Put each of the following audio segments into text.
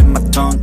and my tongue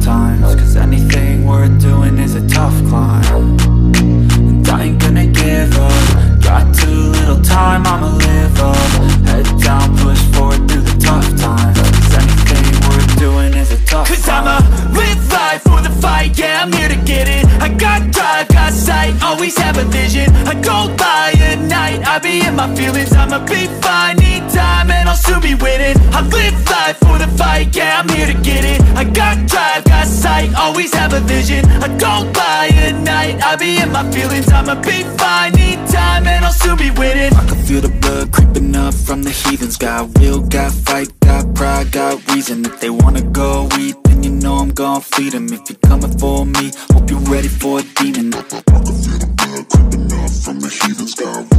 times, cause anything worth doing is a tough climb. And I ain't gonna give up. Got too little time, I'ma live up. Head down, push forward through the tough times, cause anything worth doing is a tough climb. Cause I'ma live life for the fight, yeah, I'm here to get it. I got drive, got sight, always have a vision. I go by at night, I be in my feelings. I'ma be fine, need time, and I'll soon be winning. I live life for the fight, yeah, I'm here to get it. I got drive, got sight, always have a vision. I go by at night, I be in my feelings. I'ma be fine, need time, and I'll soon be winning. I can feel the blood creeping up from the heathens. Got will, got fight, got pride, got reason. If they wanna go eat, then you know I'm gon' feed them. If you're coming for me, hope you're ready for a demon. I can feel the blood creeping up from the heathens. Got